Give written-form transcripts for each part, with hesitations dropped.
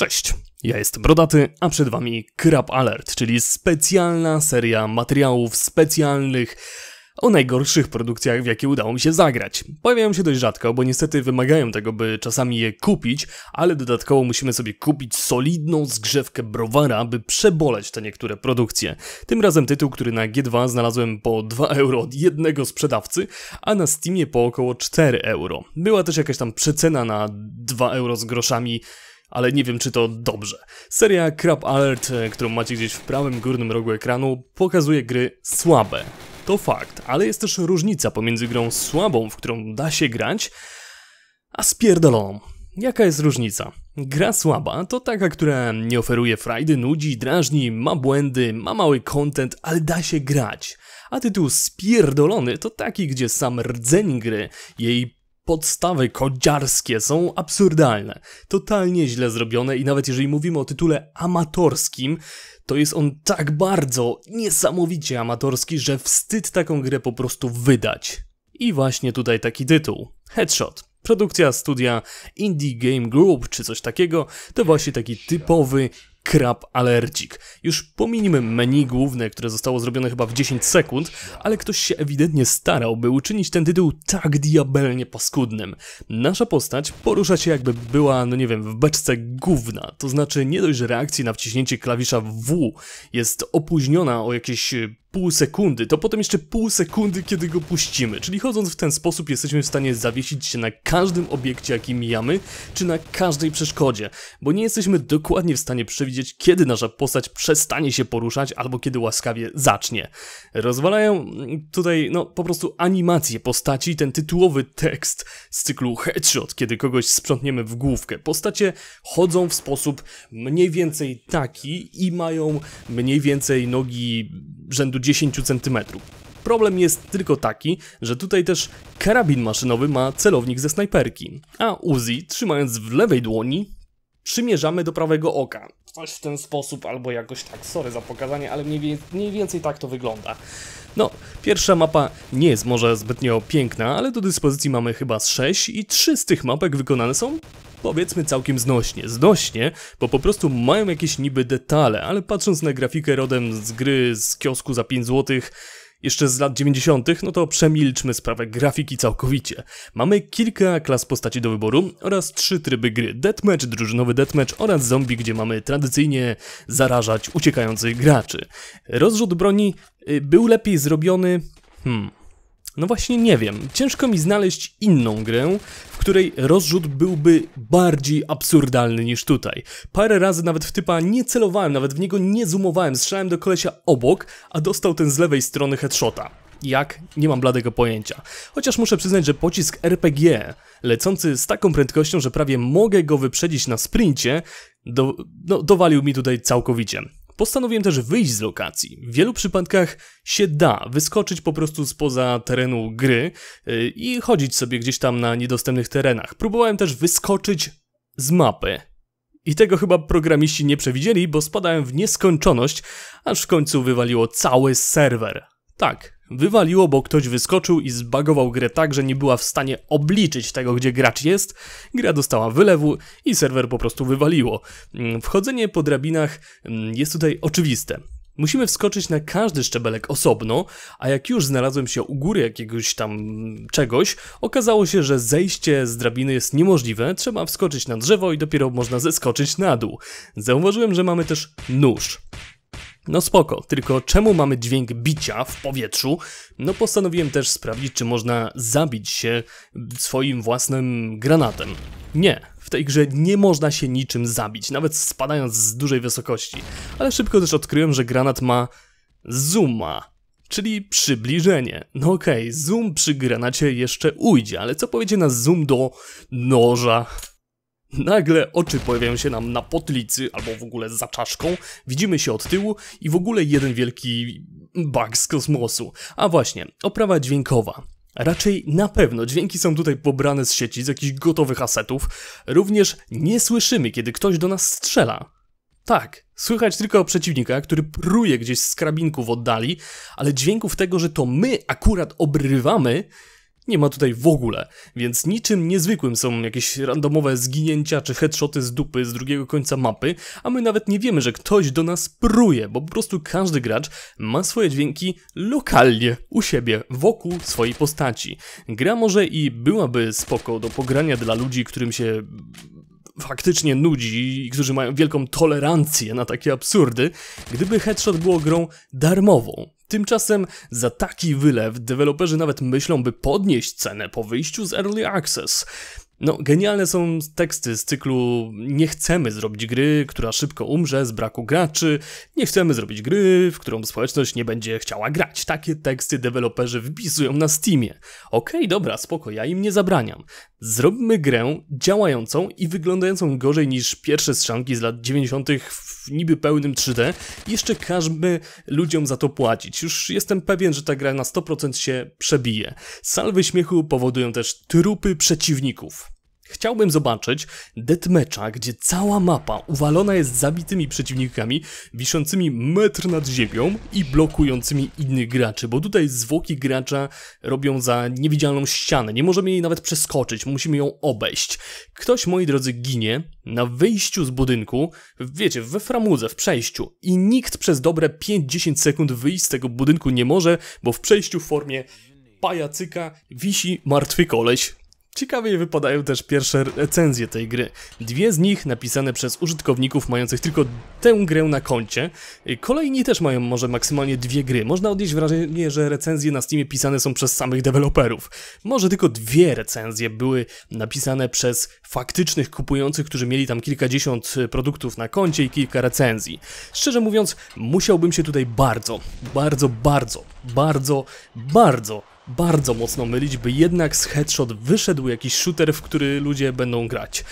Cześć, ja jestem Brodaty, a przed Wami Crap Alert, czyli specjalna seria materiałów specjalnych o najgorszych produkcjach, w jakie udało mi się zagrać. Pojawiają się dość rzadko, bo niestety wymagają tego, by czasami je kupić, ale dodatkowo musimy sobie kupić solidną zgrzewkę browara, by przeboleć te niektóre produkcje. Tym razem tytuł, który na G2 znalazłem po 2 euro od jednego sprzedawcy, a na Steamie po około 4 euro. Była też jakaś tam przecena na 2 euro z groszami, ale nie wiem, czy to dobrze. Seria Crap Alert, którą macie gdzieś w prawym górnym rogu ekranu, pokazuje gry słabe. To fakt, ale jest też różnica pomiędzy grą słabą, w którą da się grać, a spierdoloną. Jaka jest różnica? Gra słaba to taka, która nie oferuje frajdy, nudzi, drażni, ma błędy, ma mały content, ale da się grać. A tytuł spierdolony to taki, gdzie sam rdzeń gry, jej podstawy kodziarskie są absurdalne, totalnie źle zrobione i nawet jeżeli mówimy o tytule amatorskim, to jest on tak bardzo niesamowicie amatorski, że wstyd taką grę po prostu wydać. I właśnie tutaj taki tytuł. Headshot. Produkcja studia Indie Game Group czy coś takiego, to właśnie taki typowy Crap Alercik. Już pominimy menu główne, które zostało zrobione chyba w 10 sekund, ale ktoś się ewidentnie starał, by uczynić ten tytuł tak diabelnie paskudnym. Nasza postać porusza się jakby była, no nie wiem, w beczce gówna, to znaczy nie dość, że reakcji na wciśnięcie klawisza W jest opóźniona o jakieś pół sekundy, to potem jeszcze pół sekundy, kiedy go puścimy. Czyli chodząc w ten sposób jesteśmy w stanie zawiesić się na każdym obiekcie, jaki mijamy, czy na każdej przeszkodzie, bo nie jesteśmy dokładnie w stanie przewidzieć, kiedy nasza postać przestanie się poruszać, albo kiedy łaskawie zacznie. Rozwalają tutaj, no, po prostu animacje postaci, ten tytułowy tekst z cyklu Headshot, kiedy kogoś sprzątniemy w główkę. Postacie chodzą w sposób mniej więcej taki i mają mniej więcej nogi rzędu 10 cm. Problem jest tylko taki, że tutaj też karabin maszynowy ma celownik ze snajperki, a Uzi, trzymając w lewej dłoni, przymierzamy do prawego oka. Coś w ten sposób, albo jakoś tak, sorry za pokazanie, ale mniej więcej tak to wygląda. No, pierwsza mapa nie jest może zbytnio piękna, ale do dyspozycji mamy chyba 6 i 3 z tych mapek wykonane są, powiedzmy, całkiem znośnie. Znośnie, bo po prostu mają jakieś niby detale, ale patrząc na grafikę rodem z gry z kiosku za 5 zł, jeszcze z lat 90., no to przemilczmy sprawę grafiki całkowicie. Mamy kilka klas postaci do wyboru oraz 3 tryby gry. Deathmatch, drużynowy deathmatch oraz zombie, gdzie mamy tradycyjnie zarażać uciekających graczy. Rozrzut broni był lepiej zrobiony... No właśnie nie wiem, ciężko mi znaleźć inną grę, w której rozrzut byłby bardziej absurdalny niż tutaj. Parę razy nawet w typa nie celowałem, nawet w niego nie zoomowałem, strzelałem do kolesia obok, a dostał ten z lewej strony headshota. Jak? Nie mam bladego pojęcia. Chociaż muszę przyznać, że pocisk RPG, lecący z taką prędkością, że prawie mogę go wyprzedzić na sprincie, dowalił mi tutaj całkowicie. Postanowiłem też wyjść z lokacji. W wielu przypadkach się da wyskoczyć po prostu spoza terenu gry i chodzić sobie gdzieś tam na niedostępnych terenach. Próbowałem też wyskoczyć z mapy. I tego chyba programiści nie przewidzieli, bo spadałem w nieskończoność, aż w końcu wywaliło cały serwer. Tak, wywaliło, bo ktoś wyskoczył i zbagował grę tak, że nie była w stanie obliczyć tego, gdzie gracz jest. Gra dostała wylewu i serwer po prostu wywaliło. Wchodzenie po drabinach jest tutaj oczywiste. Musimy wskoczyć na każdy szczebelek osobno, a jak już znalazłem się u góry jakiegoś tam czegoś, okazało się, że zejście z drabiny jest niemożliwe, trzeba wskoczyć na drzewo i dopiero można zeskoczyć na dół. Zauważyłem, że mamy też nóż. No spoko, tylko czemu mamy dźwięk bicia w powietrzu? No postanowiłem też sprawdzić, czy można zabić się swoim własnym granatem. Nie, w tej grze nie można się niczym zabić, nawet spadając z dużej wysokości. Ale szybko też odkryłem, że granat ma zooma, czyli przybliżenie. No okej, zoom przy granacie jeszcze ujdzie, ale co powiecie na zoom do noża? Nagle oczy pojawiają się nam na potlicy, albo w ogóle za czaszką, widzimy się od tyłu i w ogóle jeden wielki bug z kosmosu. A właśnie, oprawa dźwiękowa. Raczej na pewno dźwięki są tutaj pobrane z sieci, z jakichś gotowych asetów. Również nie słyszymy, kiedy ktoś do nas strzela. Tak, słychać tylko przeciwnika, który pruje gdzieś z karabinku w oddali, ale dźwięków tego, że to my akurat obrywamy, nie ma tutaj w ogóle, więc niczym niezwykłym są jakieś randomowe zginięcia czy headshoty z dupy z drugiego końca mapy, a my nawet nie wiemy, że ktoś do nas pruje, bo po prostu każdy gracz ma swoje dźwięki lokalnie, u siebie, wokół swojej postaci. Gra może i byłaby spoko do pogrania dla ludzi, którym się faktycznie nudzi i którzy mają wielką tolerancję na takie absurdy, gdyby Headshot było grą darmową. Tymczasem za taki wylew deweloperzy nawet myślą, by podnieść cenę po wyjściu z Early Access. No, genialne są teksty z cyklu nie chcemy zrobić gry, która szybko umrze z braku graczy, nie chcemy zrobić gry, w którą społeczność nie będzie chciała grać. Takie teksty deweloperzy wpisują na Steamie. Okej, dobra, spoko, ja im nie zabraniam. Zrobmy grę działającą i wyglądającą gorzej niż pierwsze strzelanki z lat 90. w niby pełnym 3D. Jeszcze każmy ludziom za to płacić. Już jestem pewien, że ta gra na 100% się przebije. Salwy śmiechu powodują też trupy przeciwników. Chciałbym zobaczyć Deathmatcha, gdzie cała mapa uwalona jest zabitymi przeciwnikami, wiszącymi metr nad ziemią i blokującymi innych graczy, bo tutaj zwłoki gracza robią za niewidzialną ścianę, nie możemy jej nawet przeskoczyć, musimy ją obejść. Ktoś, moi drodzy, ginie na wyjściu z budynku, wiecie, we framudze, w przejściu i nikt przez dobre 5-10 sekund wyjść z tego budynku nie może, bo w przejściu w formie pajacyka wisi martwy koleś. Ciekawie wypadają też pierwsze recenzje tej gry. Dwie z nich napisane przez użytkowników mających tylko tę grę na koncie. Kolejni też mają może maksymalnie dwie gry. Można odnieść wrażenie, że recenzje na Steamie pisane są przez samych deweloperów. Może tylko dwie recenzje były napisane przez faktycznych kupujących, którzy mieli tam kilkadziesiąt produktów na koncie i kilka recenzji. Szczerze mówiąc, musiałbym się tutaj bardzo mocno mylić, by jednak z Headshot wyszedł jakiś shooter, w który ludzie będą grać.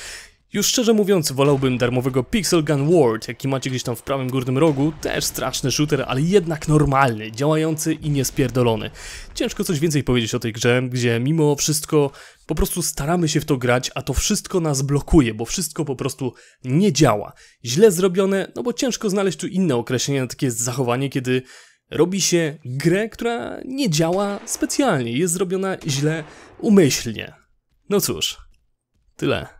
Już szczerze mówiąc, wolałbym darmowego Pixel Gun World, jaki macie gdzieś tam w prawym górnym rogu, też straszny shooter, ale jednak normalny, działający i niespierdolony. Ciężko coś więcej powiedzieć o tej grze, gdzie mimo wszystko po prostu staramy się w to grać, a to wszystko nas blokuje, bo wszystko po prostu nie działa. Źle zrobione, no bo ciężko znaleźć tu inne określenie na takie zachowanie, kiedy robi się grę, która nie działa specjalnie, jest zrobiona źle umyślnie. No cóż, tyle.